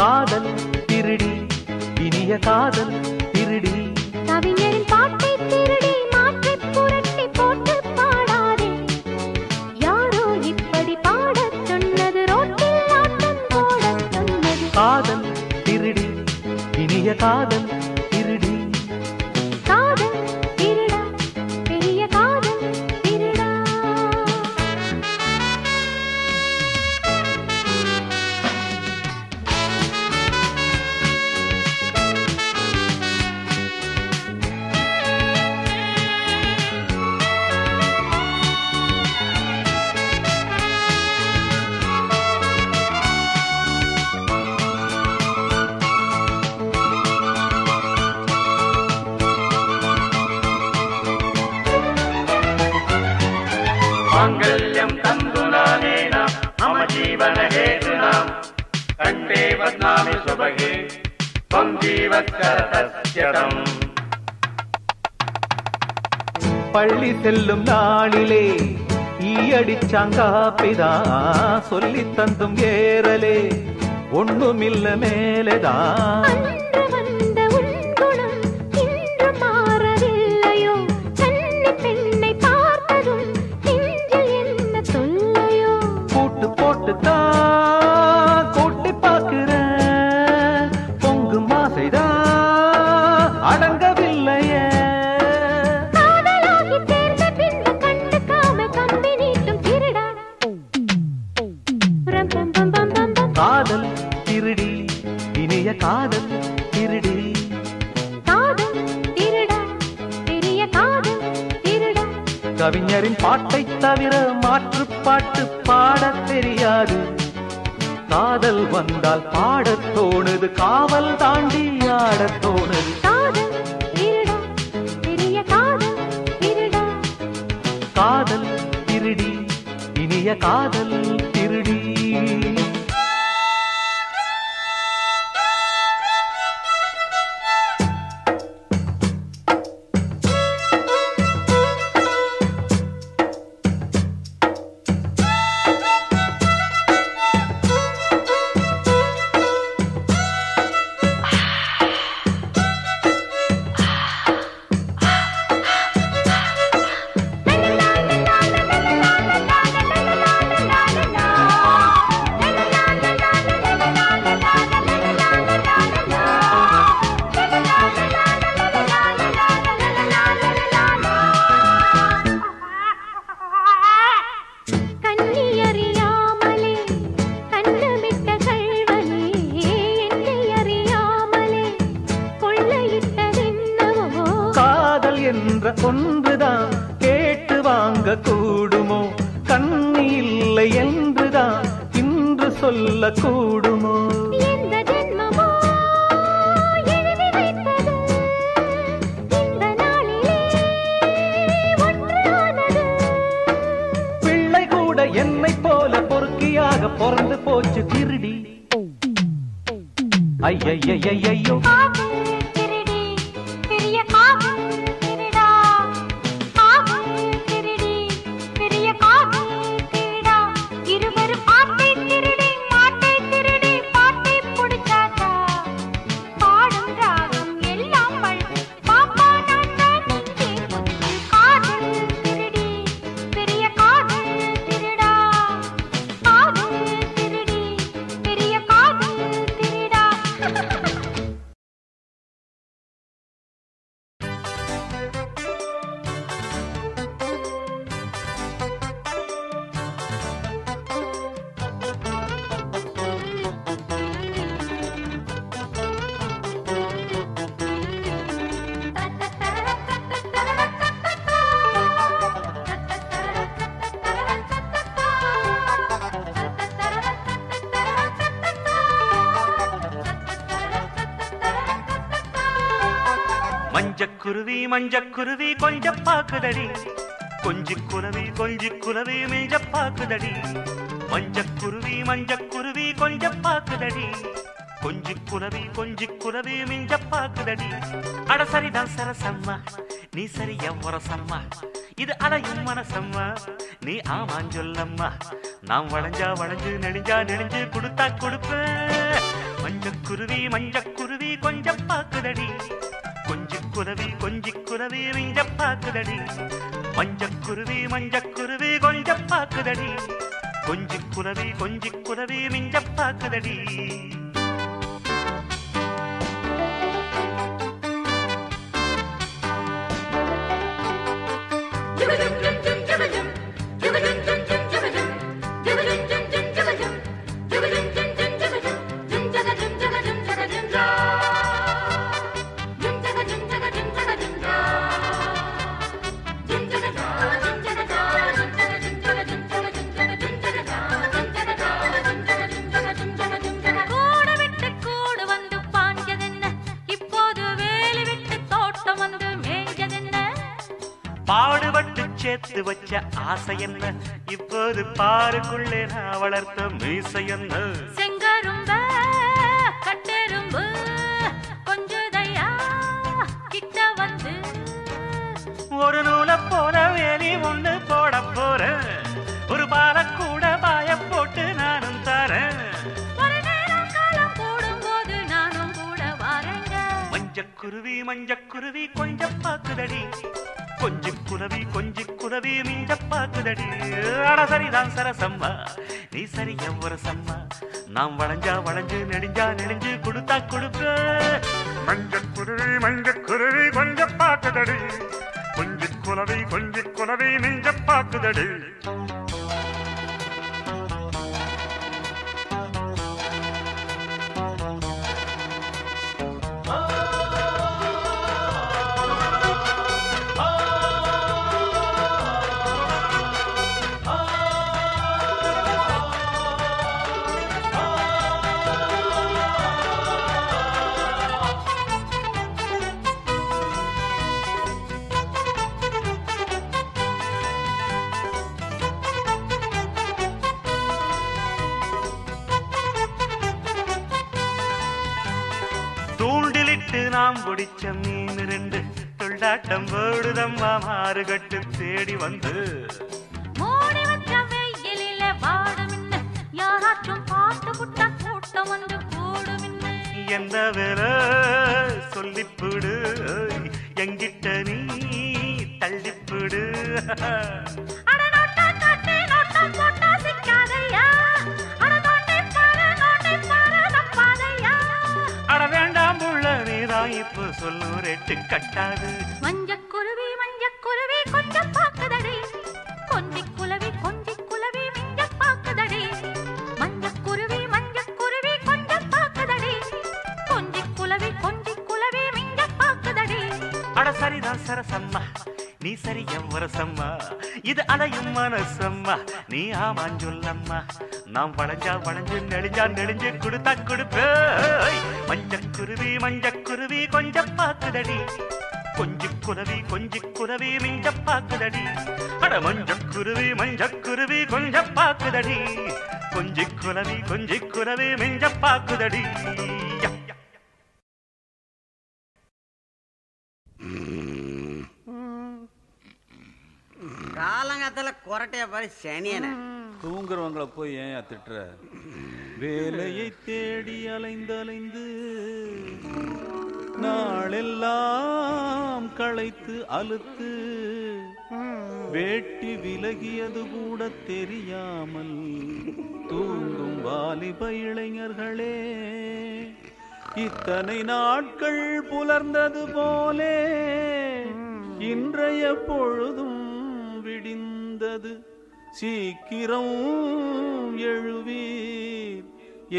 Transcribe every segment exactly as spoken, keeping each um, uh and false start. காதல் திருடி இனிய காதல் திருடி கவிஞரின் பாட்டை திருடி மாற்றி புரட்டி போட்டு பாடாதே யாரோ இப்படி பாடச் சொன்னது ரோட்டில் ஆட்டம் போடச் சொன்னது காதல் திருடி இனிய காதல் திருடி காதல் திருடா பெரிய காதல் திருடா मांगल्यम तंदुनानेना मम जीवनहेतुना कंठे बध्नामि सुभगे त्वं जीवत्करतस्यतम पल्ली सेल्लुम नाळिले ईयडिचांगापिदा सोल्ली तंदुम येरले ओन्नुमिल्ल मेलेदा கவிஞரின் பாட்டை தவிர மாற்று பாட்டு பாடத் தெரியாது காதல் வந்தால் பாடத் தோணுது காவல் தாண்டி ஆடத் தோணுது காதல் திருடா பெரிய காதல் திருடா காதல் திருடி இனிய காதல் திருடி கூடுமோ இந்த ஜென்மமோ எழுதி வைத்தது இந்த நாளிலே ஒன்றானது பிள்ளை கூட என்னைப் போல பொறுக்கியாக பொறந்து போச்சு திருடி ஐயையையோ திருடி பெரிய காதல் திருடா காதல் திருடி பெரிய காதல் திருடா இருவரும் பாட்டை திருடி மஞ்ச குருவி மஞ்ச குருவி கொஞ்ச பாக்குதடி கொஞ்சி குருவி கொஞ்சி குருவி மிஞ்ச பாக்குதடி மஞ்ச குருவி மஞ்ச குருவி கொஞ்ச பாக்குதடி கொஞ்சி குருவி கொஞ்சி குருவி மிஞ்ச பாக்குதடி அட சரிதான் சரசம்மா நீ சரியா முரசம்மா இது அலையும் மனசம்மா நீ ஆமான் சொல்லம்மா நாம் வளைஞ்சா வளைஞ்சு நெடிஞ்சா நெடிஞ்சு கொடுத்தா கொடுப்ப மஞ்ச குருவி மஞ்ச குருவி கொஞ்சம் பாக்குதடி, கொஞ்சி குருவி கொஞ்சி குருவி விஞ்ச பாக்குதடி, மஞ்ச குருவி மஞ்ச குருவி கொஞ்சம் பாக்குதடி, கொஞ்சி குருவி கொஞ்சி குருவி விஞ்ச பாக்குதடி. மஞ்சக்குருவி மஞ்சக்குருவி கொஞ்சம் பாக்குதடி, கொஞ்சி குருவி கொஞ்சி குருவி மிஞ்ச பாக்குதடி. அட சரிதான் சரசம்மா, நீ சரி எவ்வரசம்மா, நாம் வளைஞ்சா வளைஞ்சு நெடிஞ்சா நெடிஞ்சு கொடுத்தா கொடுப்பு. மஞ்சக்குருவி மஞ்சக்குருவி கொஞ்சம் பாக்குதடி, கொஞ்சி குருவி கொஞ்சி குருவி மிஞ்ச பாக்குதடி. நாம் வளைஞ்சா வளைஞ்சு நெளிஞ்சா நெளிஞ்சு கொடுத்தா கொடுப்பு. மஞ்சக்குருவி மஞ்சக்குருவி கொஞ்சம் பாக்குதடி, கொஞ்சி குருவி கொஞ்சி குருவி மிஞ்ச பாக்குதடி. அட மஞ்சக்குருவி மஞ்சக்குருவி கொஞ்சம் பாக்குதடி, கொஞ்சி குருவி கொஞ்சி குருவி மிஞ்ச பாக்குதடி. காலங்காத்தால கொரட்டைய பாரு சனியன. தூங்குறவங்களை போய் ஏன் திட்டுற? வேலையை தேடி அலைந்தலைந்து நாளெல்லாம் களைத்து அலுத்து வேட்டி விலகியது கூட தெரியாமல் தூங்கும் வாலிப இளைஞர்களே, இத்தனை நாட்கள் புலர்ந்தது போலே இன்றைய பொழுதும் விடிந்தது. சீக்கிரம் எழுவீர்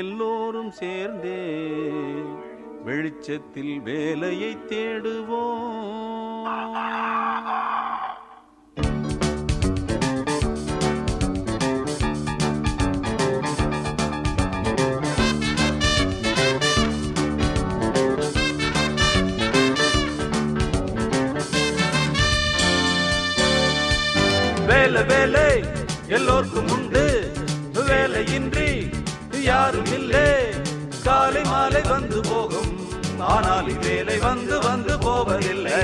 எல்லோரும் சேர்ந்தே, வெளிச்சத்தில் வேலையை தேடுவோம். வேலை வேலை எல்லோருக்கும் உண்டு, வேலையின்றி யாரும் இல்லை. காலை மாலை வந்து போகும், ஆனால் இவ்வேளை வந்து வந்து போவதில்லை.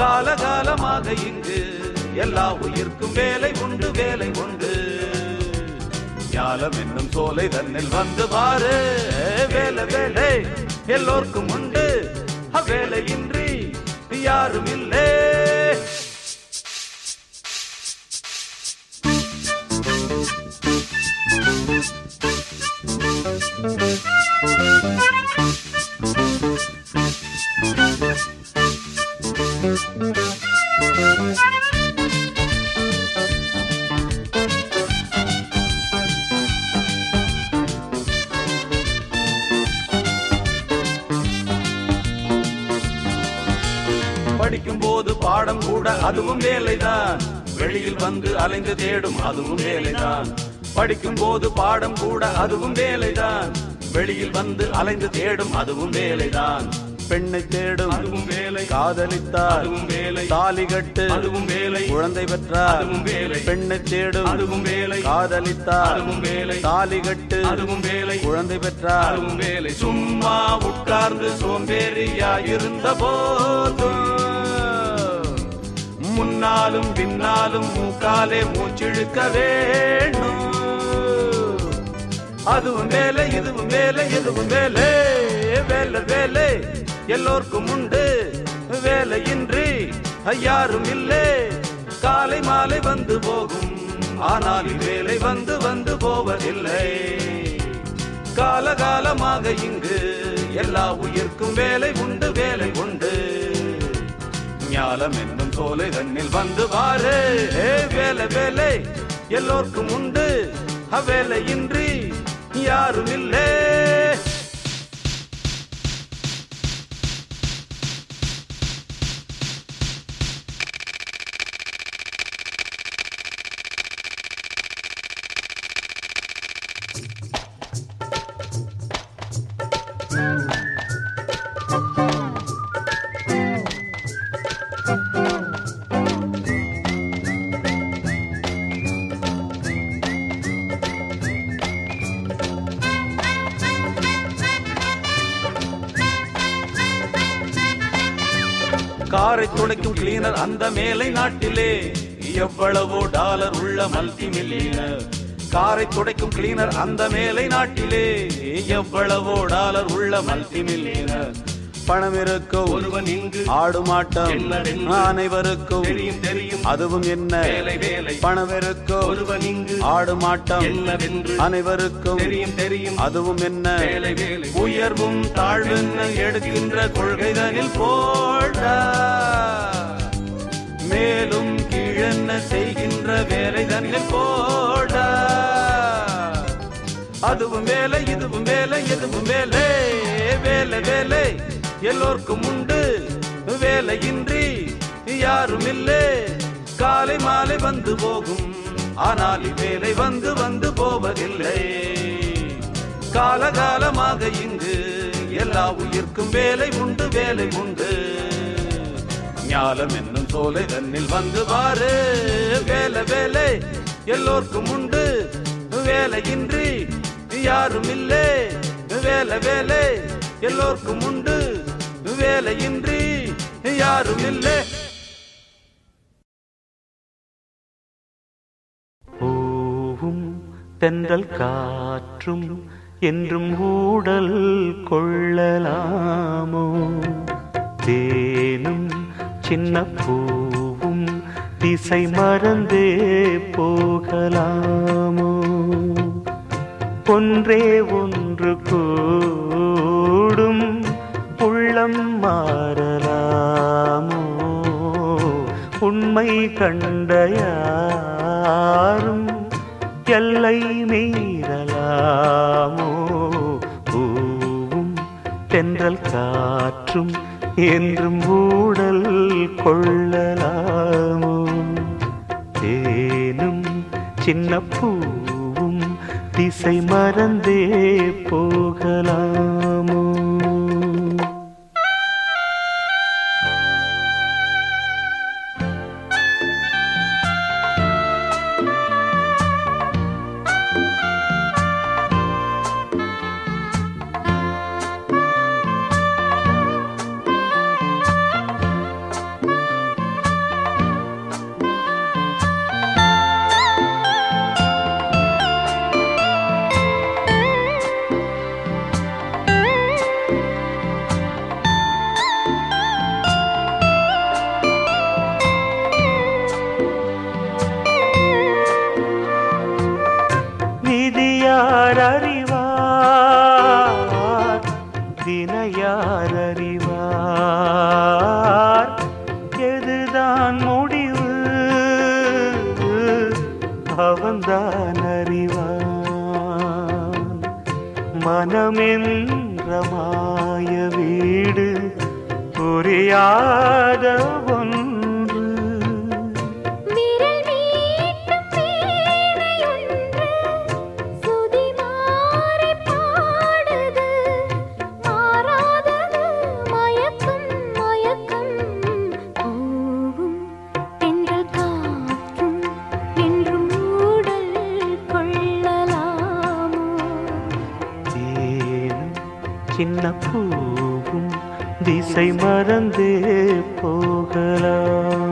காலகாலமாக இங்கு எல்லா உயிர்க்கும் வேலை உண்டு வேலை உண்டு. ஞாலம் என்னும் சோலை தன்னில் வந்து பாரு. வேலை வேலை எல்லோருக்கும் உண்டு, அவ்வேளையின்றி யாரும் இல்லை. அலைந்து தேடும் அதுவும் வேலைதான். படிக்கும் போது பாடம் கூட அதுவும் வேலைதான். வெளியில் வந்து அலைந்து தேடும் அதுவும் வேலைதான். பெண்ணை தேடும் அதுவும் வேலை, காதலித்தால் அதுவும் வேலை, தாலி கட்டு அதுவும் வேலை, குழந்தை பெற்றால் அதுவும் வேலை. பெண்ணை தேடும் அதுவும் வேலை, காதலித்தால் அதுவும் வேலை, தாலி கட்டு அதுவும் வேலை, குழந்தை பெற்றால் அதுவும் வேலை. சும்மா உட்கார்ந்து சோம்பேறியா இருந்த போதும் முன்னாலும் பின்னாலும் மூக்காலே மூச்சிழுக்க வேணும். அதுவும் வேலை இதுவும் வேலை எதுவும் வேலை. வேலை வேலை எல்லோருக்கும் உண்டு, வேலையின்றி யாரும் இல்லை. காலை மாலை வந்து போகும், ஆனால் வேலை வந்து வந்து போவதில்லை. காலகாலமாக இங்கு எல்லா உயிர்க்கும் வேலை உண்டு, வேலை உண்டு. ஞாலம் என்னும் சோலை தன்னில் வந்து பாரு. வேலை வேலை எல்லோருக்கும் உண்டு, அவ்வேளையின்றி யாரும் இல்லை. துடைக்கும் கிளீனர் அந்த மேலை நாட்டிலே எவ்வளவோ டாலர் உள்ள மல்டி மில்லியனர். காரை துடைக்கும் கிளீனர் அந்த மேலை நாட்டிலே எவ்வளவோ டாலர் உள்ள மல்டி மில்லியனர். பணம் இருக்கும் ஒருவன் இங்கு ஆடும் ஆட்டம் அனைவருக்கும் தெரியும், அதுவும் என்ன வேலை. பணம் இருக்கும் ஒருவன் இங்கு ஆடும் ஆட்டம் அனைவருக்கும் தெரியும், அதுவும் என்ன வேலை. உயர்வும் தாழ்வென்ன எடுக்கின்ற கொள்கைதனில் போட மேலும் கீழென்ன செய்கின்ற வேலை தன்னில் போட. அதுவும் வேலை இதுவும் வேலை எதுவும் வேலை. வேலை வேலை எல்லோருக்கும் உண்டு, வேலையின்றி யாரும் இல்லை. காலை மாலை வந்து போகும், ஆனால் வேலை வந்து வந்து போவதில்லை. காலகாலமாக இங்கு எல்லா உயிர்க்கும் வேலை உண்டு, வேலை உண்டு. ஞாலம் என்னும் சோலை தன்னில் வந்து பாரு. வேலை வேலை எல்லோருக்கும் உண்டு, வேலையின்றி யாரும் இல்லை. வேலை வேலை எல்லோருக்கும் உண்டு, வேலையின்றி யாரும் இல்லை. பூவும் தென்றல் காற்றும் என்றும் ஊடல் கொள்ளலாமோ. தேனும் சின்ன பூவும் திசை மறந்தே போகலாமோ. ஒன்றே ஒன்று கூடும் உள்ளம் மாறலாமோ. உண்மை கண்ட யாரும் எல்லை மீறலாமோ. பூவும் தென்றல் காற்றும் என்றும் ஊடல் கொள்ளலாமோ. தேனும் சின்ன பூவும் திசை மறந்தே போகலாமோ. யாரறிவார் தின யாரறிவார் எதுதான் முடிவு அவன்தான் அறிவான் மனமென்ற மாய வீடு புரியாத பூவும் திசை மறந்தே போகலாம்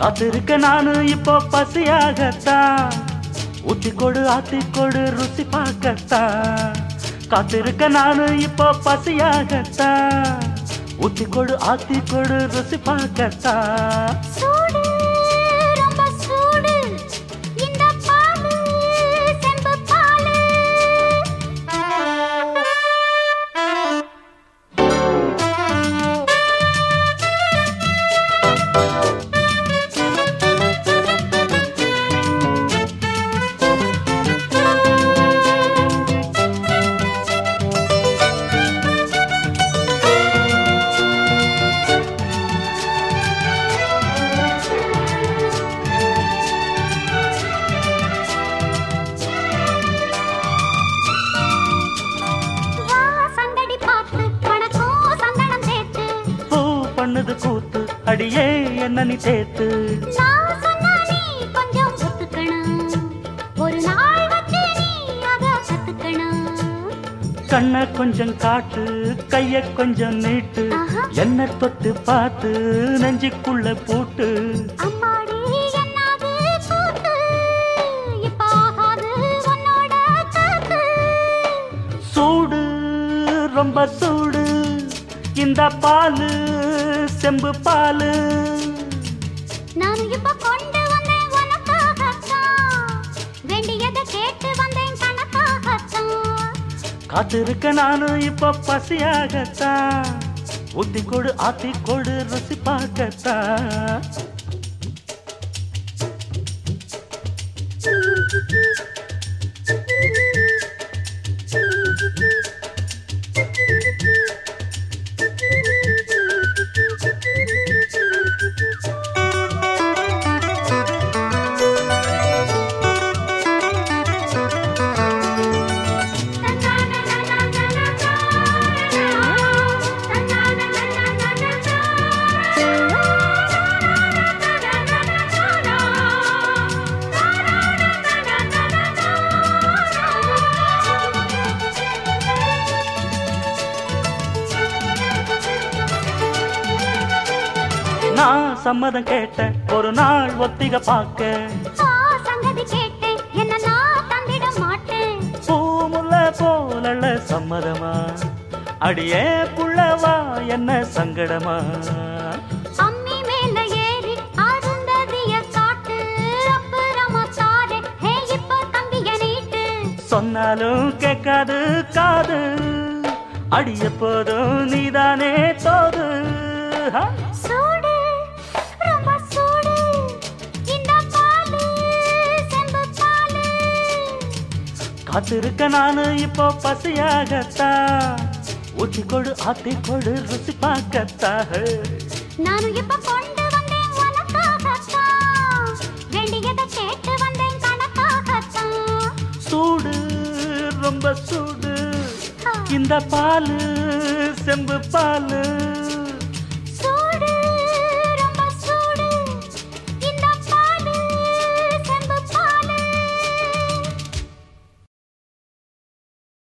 காத்திருக்க நானு இப்போ பசியாகத்தான் ஊத்திக்கொடு ஆத்திக்கொடு ருசி பார்க்கத்தான் காத்திருக்க நானு இப்போ பசியாகத்தான் ஊத்திக்கொடு ஆத்திக்கொடு ருசி பார்க்கத்தான் சூடு ரொம்ப சூடு இந்த பாலு செம்பு பாலு அப்படியே என்னனி சேத்து நான் சொன்னா நீ கொஞ்சம் ஒத்துக்கணும் ஒரு நாள் வந்து நீ அத ஒத்துக்கணும் கண்ண கொஞ்சம் காட்டு கைய கொஞ்சம் நீட்டு என்ன தொட்டு பார்த்து நெஞ்சுக்குள்ள போட்டு அம்மாடி என்னாது கூத்து இப்ப ஆகாது உன்னோட காத்து சூடு ரொம்ப சூடு இந்த பாலு செம்பு பாலு நான் இப்ப கொண்டு வந்தேன் உனக்காகச்சா வேண்டியதை கேட்டு வந்தேன் கணக்காகச்சா காத்திருக்க நான் இப்ப பசியாகச்சா ஊத்தி கொடு ஆத்தி கொடு ருசி பார்க்கச்சா சம்மதம் கேட்டேன் ஒரு நாள் ஒத்திக பாக்க சங்கதி கேட்டேன் என்ன நான் தந்திட மாட்டேன் பூமுல்ல போலள்ள சம்மதமா அடியே புள்ளவா என்ன சங்கடமா அம்மி மேல ஏறி அருந்ததிய காட்டு அப்புறமா தாரே ஹே இப்ப தங்கிய நீட்டு சொன்னாலும் கேட்காது காது அடிய போதும் நீதானே தோது காத்திருக்க நானு இப்போ பசியாகத்தா ஊத்தி கொடு ஆத்தி கொடு ருசி பார்க்கத்தா நானு இப்போ கொண்டு வந்தேன் உனக்காகத்தா வேண்டியதை கேட்டு வந்தேன் கணக்காகத்தா சூடு ரொம்ப சூடு இந்த பாலு செம்பு பாலு